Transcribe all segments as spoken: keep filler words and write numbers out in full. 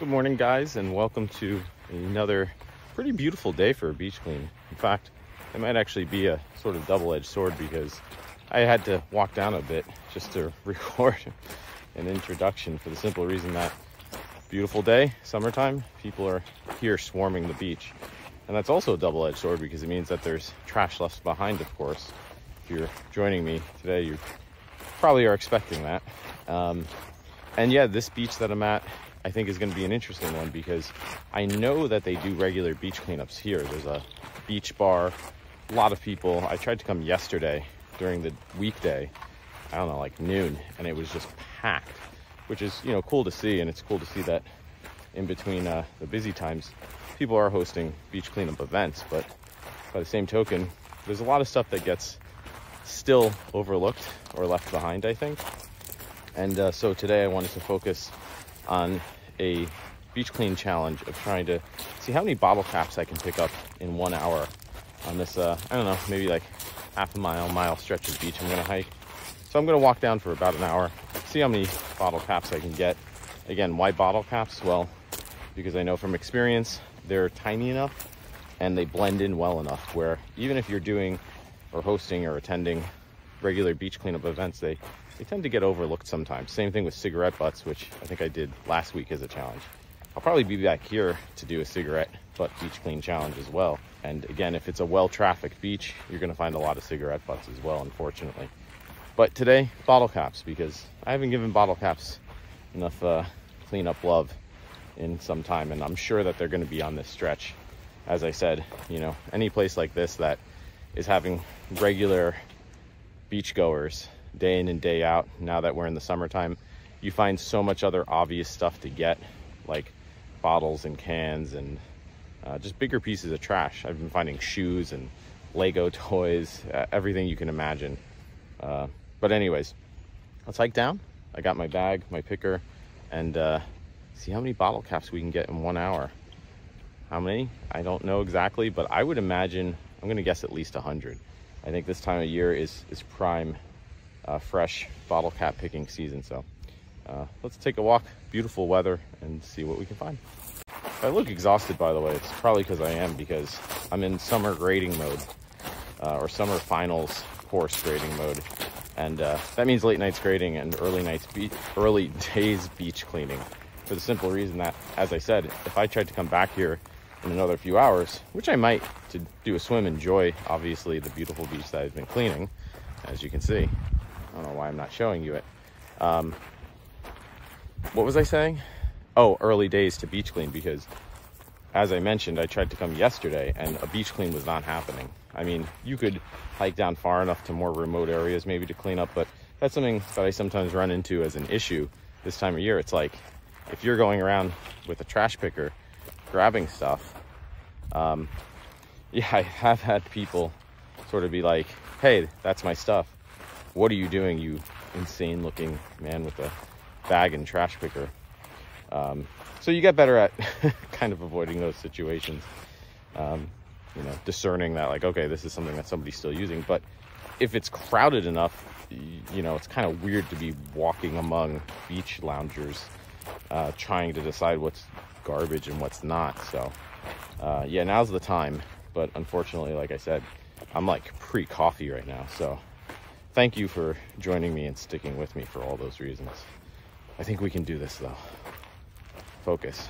Good morning, guys, and welcome to another pretty beautiful day for a beach clean. In fact, it might actually be a sort of double-edged sword because I had to walk down a bit just to record an introduction for the simple reason that beautiful day, summertime, people are here swarming the beach. And that's also a double-edged sword because it means that there's trash left behind, of course. If you're joining me today, you probably are expecting that. Um, and yeah, this beach that I'm at, I think is going to be an interesting one because I know that they do regular beach cleanups here. There's a beach bar, a lot of people. I tried to come yesterday during the weekday, I don't know, like noon, and it was just packed, which is, you know, cool to see. And it's cool to see that in between uh, the busy times, people are hosting beach cleanup events. But by the same token, there's a lot of stuff that gets still overlooked or left behind, I think. And uh, so today I wanted to focus on a beach clean challenge of trying to see how many bottle caps I can pick up in one hour on this, uh, I don't know, maybe like half a mile, mile stretch of beach I'm gonna hike. So I'm gonna walk down for about an hour, see how many bottle caps I can get. Again, why bottle caps? Well, because I know from experience, they're tiny enough and they blend in well enough where even if you're doing or hosting or attending regular beach cleanup events, they They tend to get overlooked sometimes. Same thing with cigarette butts, which I think I did last week as a challenge. I'll probably be back here to do a cigarette butt beach clean challenge as well. And again, if it's a well-trafficked beach, you're gonna find a lot of cigarette butts as well, unfortunately. But today, bottle caps, because I haven't given bottle caps enough uh, cleanup love in some time, and I'm sure that they're gonna be on this stretch. As I said, you know, any place like this that is having regular beachgoers day in and day out, now that we're in the summertime, you find so much other obvious stuff to get, like bottles and cans and uh, just bigger pieces of trash. I've been finding shoes and Lego toys, uh, everything you can imagine. Uh, but anyways, let's hike down. I got my bag, my picker, and uh, see how many bottle caps we can get in one hour. How many? I don't know exactly, but I would imagine, I'm gonna guess at least one hundred. I think this time of year is, is prime Uh, fresh bottle cap picking season. So uh, let's take a walk, beautiful weather, and see what we can find. If I look exhausted, by the way, it's probably because I am, because I'm in summer grading mode uh, or summer finals course grading mode. And uh, that means late nights grading and early nights, be early days beach cleaning, for the simple reason that, as I said, if I tried to come back here in another few hours, which I might, to do a swim, enjoy obviously the beautiful beach that I've been cleaning, as you can see. I don't know why I'm not showing you it. Um, what was I saying? Oh, early days to beach clean, because as I mentioned, I tried to come yesterday and a beach clean was not happening. I mean, you could hike down far enough to more remote areas maybe to clean up, but that's something that I sometimes run into as an issue this time of year. It's like, if you're going around with a trash picker, grabbing stuff, um, yeah, I have had people sort of be like, hey, that's my stuff. What are you doing, you insane looking man with a bag and trash picker? Um, so you get better at kind of avoiding those situations, um, you know, discerning that like, okay, this is something that somebody's still using. But if it's crowded enough, you, you know, it's kind of weird to be walking among beach loungers, uh, trying to decide what's garbage and what's not. So uh, yeah, now's the time. But unfortunately, like I said, I'm like pre-coffee right now, so. Thank you for joining me and sticking with me for all those reasons. I think we can do this though. Focus.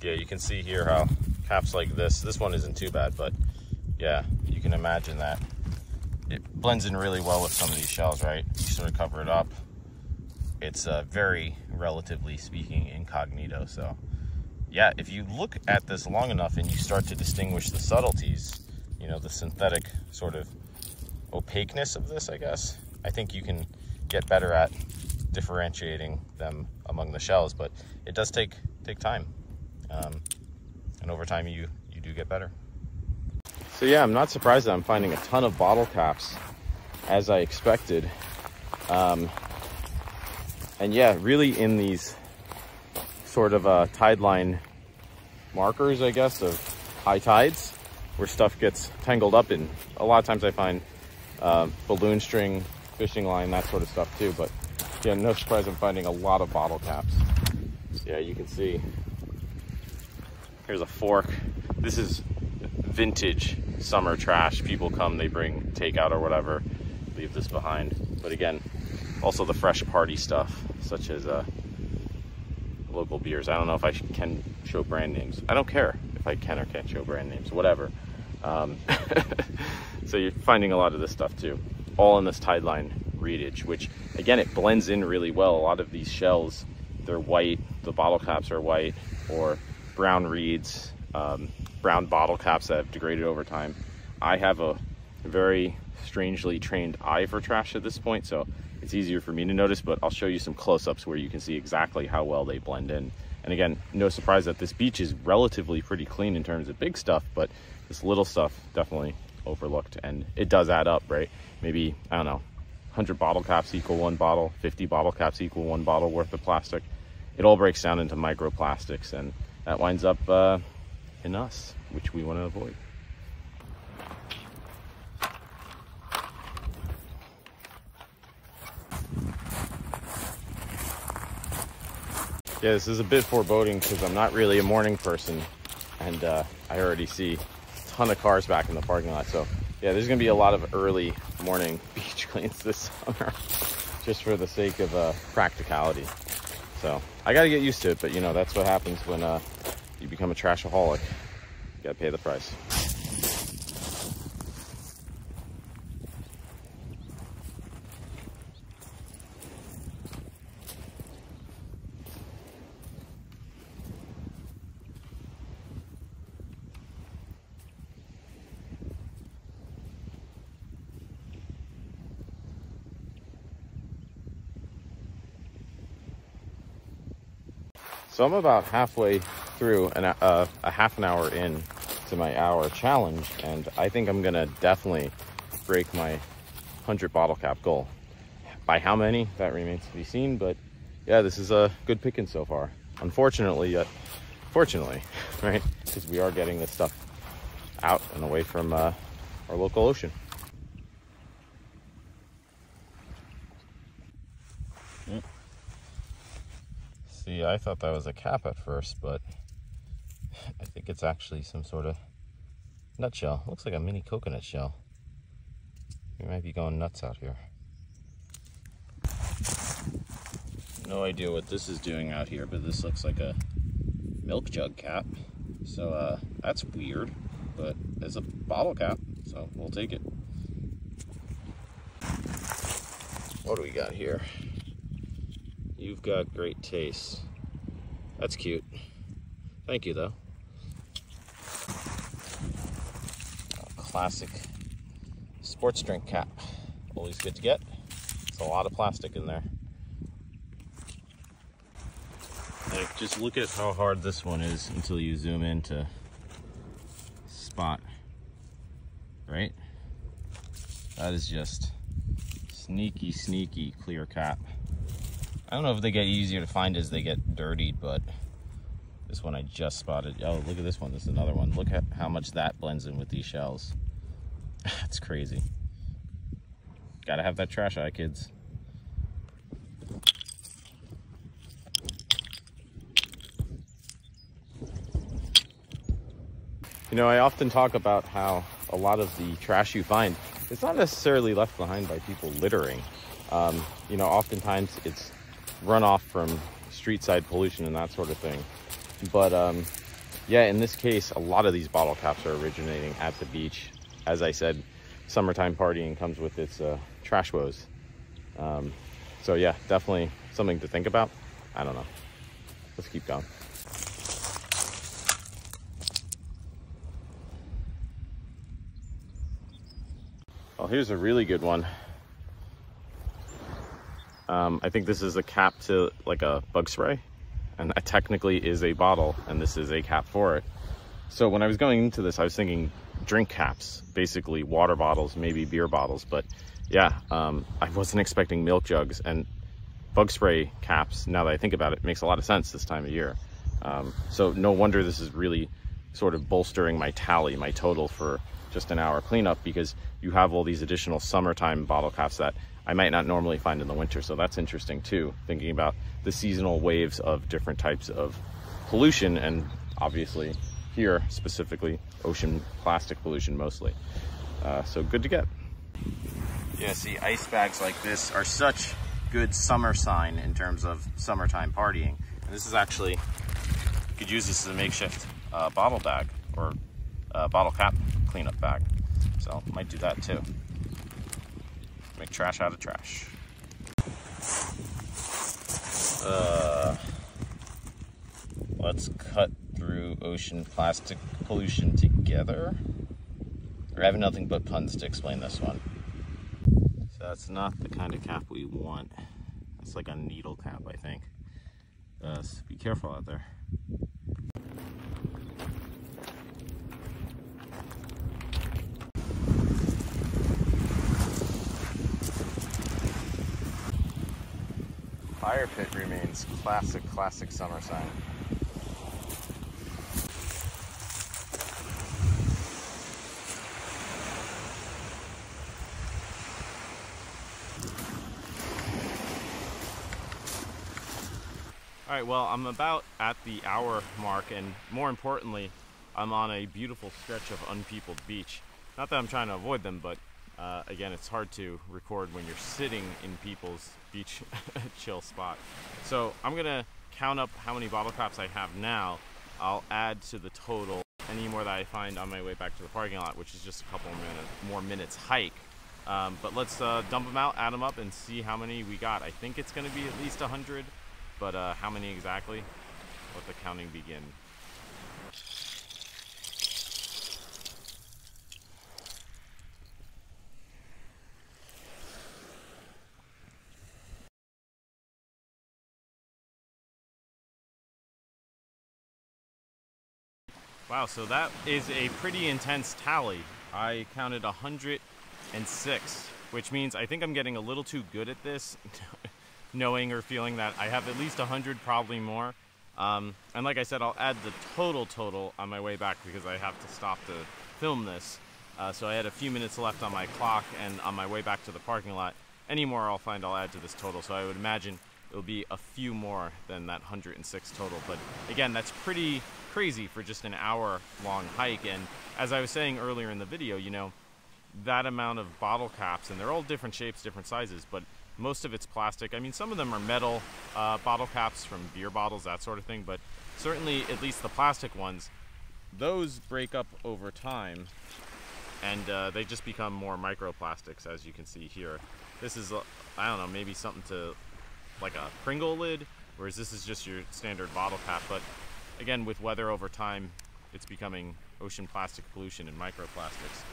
Yeah, you can see here how caps like this, this one isn't too bad, but yeah, you can imagine that it blends in really well with some of these shells, right? You sort of cover it up. It's uh, very, relatively speaking, incognito. So yeah, if you look at this long enough and you start to distinguish the subtleties, you know, the synthetic sort of opaqueness of this, I guess, I think you can get better at differentiating them among the shells, but it does take take time. Um, And over time, you, you do get better. So yeah, I'm not surprised that I'm finding a ton of bottle caps, as I expected. Um, And yeah, really in these sort of uh, tide line markers, I guess, of high tides where stuff gets tangled up in. A lot of times I find uh, balloon string, fishing line, that sort of stuff too. But yeah, no surprise I'm finding a lot of bottle caps. Yeah, you can see, here's a fork. This is vintage summer trash. People come, they bring takeout or whatever, leave this behind. But again, also the fresh party stuff, such as uh, local beers. I don't know if I can show brand names. I don't care if I can or can't show brand names, whatever. Um, so you're finding a lot of this stuff too, all in this tide line reedage, which again, it blends in really well. A lot of these shells, they're white, the bottle caps are white, or brown reeds, um, brown bottle caps that have degraded over time. I have a very strangely trained eye for trash at this point, so it's easier for me to notice, but I'll show you some close-ups where you can see exactly how well they blend in. And again, no surprise that this beach is relatively pretty clean in terms of big stuff, but this little stuff definitely overlooked, and it does add up, right? Maybe, I don't know, one hundred bottle caps equal one bottle, fifty bottle caps equal one bottle worth of plastic. It all breaks down into microplastics, and that winds up uh, in us, which we want to avoid. Yeah, this is a bit foreboding because I'm not really a morning person, and uh, I already see a ton of cars back in the parking lot. So yeah, there's going to be a lot of early morning beach cleans this summer just for the sake of uh, practicality. So I got to get used to it, but you know, that's what happens when uh, you become a trashaholic. You got to pay the price. So I'm about halfway through and uh, a half an hour in to my hour challenge, and I think I'm gonna definitely break my one hundred bottle cap goal. By how many, that remains to be seen, but yeah, this is a good picking so far. Unfortunately, uh, fortunately, right? Because we are getting this stuff out and away from uh, our local ocean. Mm. See, I thought that was a cap at first, but I think it's actually some sort of nutshell. Looks like a mini coconut shell. We might be going nuts out here. No idea what this is doing out here, but this looks like a milk jug cap. So uh, that's weird, but it's a bottle cap, so we'll take it. What do we got here? You've got great taste. That's cute. Thank you, though. Classic sports drink cap. Always good to get. It's a lot of plastic in there. Like, just look at how hard this one is until you zoom in to spot. Right? That is just sneaky, sneaky clear cap. I don't know if they get easier to find as they get dirtied, but this one I just spotted. Oh, look at this one. This is another one. Look at how much that blends in with these shells. It's crazy. Gotta have that trash eye, kids. You know, I often talk about how a lot of the trash you find, it's not necessarily left behind by people littering. Um, you know, oftentimes it's runoff from street side pollution and that sort of thing, but um yeah, in this case a lot of these bottle caps are originating at the beach. As I said, summertime partying comes with its uh trash woes, um so yeah, definitely something to think about. I don't know, let's keep going. Well, here's a really good one. Um, I think this is a cap to like a bug spray, and that technically is a bottle, and this is a cap for it. So when I was going into this, I was thinking drink caps, basically water bottles, maybe beer bottles, but yeah, um, I wasn't expecting milk jugs. And bug spray caps, now that I think about it, makes a lot of sense this time of year. Um, so no wonder this is really sort of bolstering my tally, my total for just an hour cleanup, because you have all these additional summertime bottle caps that I might not normally find in the winter. So that's interesting too, thinking about the seasonal waves of different types of pollution, and obviously here specifically ocean plastic pollution mostly. Uh, so good to get. Yeah, see, ice bags like this are such good summer sign in terms of summertime partying. And this is actually, you could use this as a makeshift uh, bottle bag or uh, bottle cap cleanup bag. So might do that too. Make trash out of trash. Uh, let's cut through ocean plastic pollution together. I have nothing but puns to explain this one. So that's not the kind of cap we want. That's like a needle cap, I think. Uh, so be careful out there. Fire pit remains, classic, classic summer sign. All right, well, I'm about at the hour mark, and more importantly, I'm on a beautiful stretch of unpeopled beach. Not that I'm trying to avoid them, but uh, again, it's hard to record when you're sitting in people's beach chill spot. So I'm gonna count up how many bottle caps I have now. I'll add to the total any more that I find on my way back to the parking lot, which is just a couple more minutes hike. Um, but let's uh, dump them out, add them up, and see how many we got. I think it's gonna be at least one hundred. But uh, how many exactly? Let the counting begin. Wow, so that is a pretty intense tally. I counted one hundred six, which means I think I'm getting a little too good at this. Knowing or feeling that I have at least one hundred, probably more. Um, and like I said, I'll add the total total on my way back, because I have to stop to film this. Uh, so I had a few minutes left on my clock, and on my way back to the parking lot, any more I'll find I'll add to this total. So I would imagine it'll be a few more than that one hundred six total. But again, that's pretty crazy for just an hour long hike. And as I was saying earlier in the video, you know, that amount of bottle caps, and they're all different shapes, different sizes, but most of it's plastic. I mean, some of them are metal uh, bottle caps from beer bottles, that sort of thing, but certainly at least the plastic ones, those break up over time, and uh, they just become more microplastics, as you can see here. This is, I don't know, maybe something to, like a Pringle lid, whereas this is just your standard bottle cap. But again, with weather over time, it's becoming ocean plastic pollution and microplastics.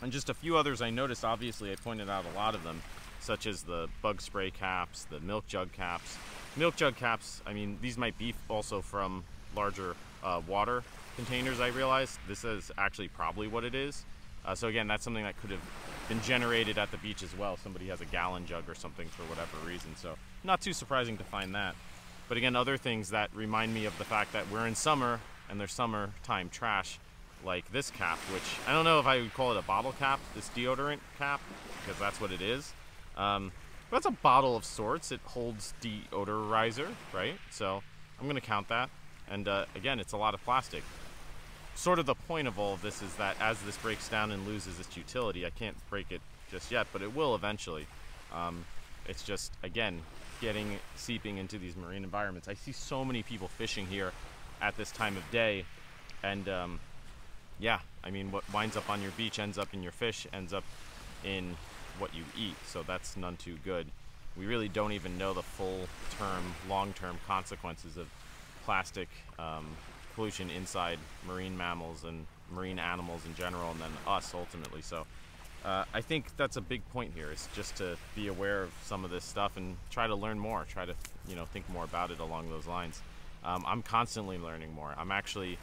And just a few others I noticed, obviously I pointed out a lot of them, such as the bug spray caps, the milk jug caps. Milk jug caps, I mean, these might be also from larger uh, water containers, I realized. This is actually probably what it is. Uh, so again, that's something that could have been generated at the beach as well. Somebody has a gallon jug or something for whatever reason. So not too surprising to find that. But again, other things that remind me of the fact that we're in summer and there's summertime trash, like this cap, which I don't know if I would call it a bottle cap, this deodorant cap, because that's what it is. Um, that's a bottle of sorts. It holds deodorizer, right? So I'm going to count that. And uh, again, it's a lot of plastic. Sort of the point of all of this is that as this breaks down and loses its utility, I can't break it just yet, but it will eventually. Um, it's just, again, getting, seeping into these marine environments. I see so many people fishing here at this time of day. And um, yeah, I mean, what winds up on your beach ends up in your fish, ends up in what you eat, so that's none too good. We really don't even know the full term, long-term consequences of plastic um, pollution inside marine mammals and marine animals in general, and then us ultimately. So uh, I think that's a big point here, is just to be aware of some of this stuff and try to learn more, try to, you know, think more about it along those lines. Um, I'm constantly learning more. I'm actually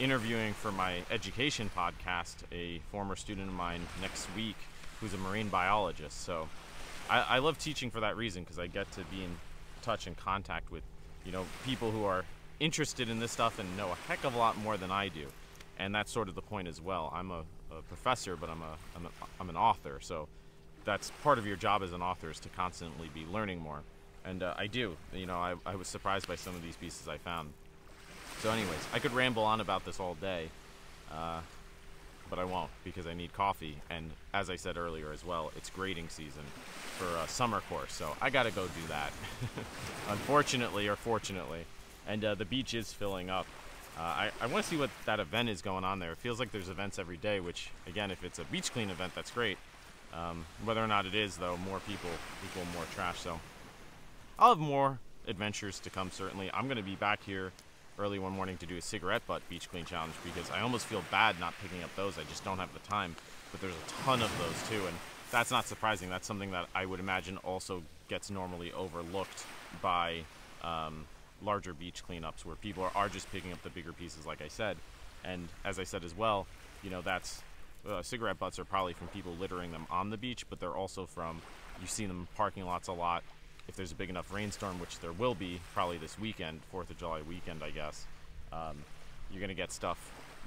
interviewing for my education podcast a former student of mine next week who's a marine biologist, so I, I love teaching for that reason, because I get to be in touch and contact with, you know, people who are interested in this stuff and know a heck of a lot more than I do. And that's sort of the point as well. I'm a, a professor, but I'm a, I'm a I'm an author, so that's part of your job as an author, is to constantly be learning more. And uh, I do. You know, I, I was surprised by some of these pieces I found. So anyways, I could ramble on about this all day, uh, but I won't, because I need coffee. And as I said earlier as well, it's grading season for a summer course, so I gotta go do that. Unfortunately, or fortunately. And uh, the beach is filling up. Uh, I, I want to see what that event is going on there. It feels like there's events every day, which, again, if it's a beach clean event, that's great. Um, whether or not it is, though, more people equal more trash, so I'll have more adventures to come, certainly. I'm going to be back here early one morning to do a cigarette butt beach clean challenge, because I almost feel bad not picking up those. I just don't have the time, but there's a ton of those, too, and that's not surprising. That's something that I would imagine also gets normally overlooked by um, larger beach cleanups, where people are, are just picking up the bigger pieces, like I said. And as I said as well, you know, that's uh, cigarette butts are probably from people littering them on the beach, but they're also from, you see them in parking lots a lot. If there's a big enough rainstorm, which there will be probably this weekend, fourth of July weekend, I guess, um, you're going to get stuff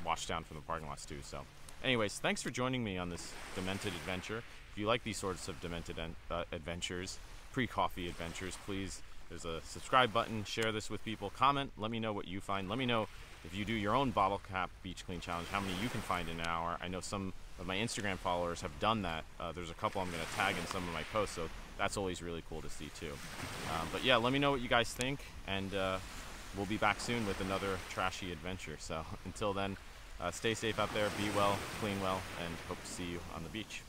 washed down from the parking lots too. So anyways, thanks for joining me on this demented adventure. If you like these sorts of demented uh, adventures, pre-coffee adventures, please, there's a subscribe button, share this with people, comment, let me know what you find. Let me know if you do your own bottle cap beach clean challenge, how many you can find in an hour. I know some of my Instagram followers have done that. Uh, there's a couple I'm going to tag in some of my posts, so that's always really cool to see too. Um, but yeah, let me know what you guys think, and uh, we'll be back soon with another trashy adventure. So until then, uh, stay safe out there, be well, clean well, and hope to see you on the beach.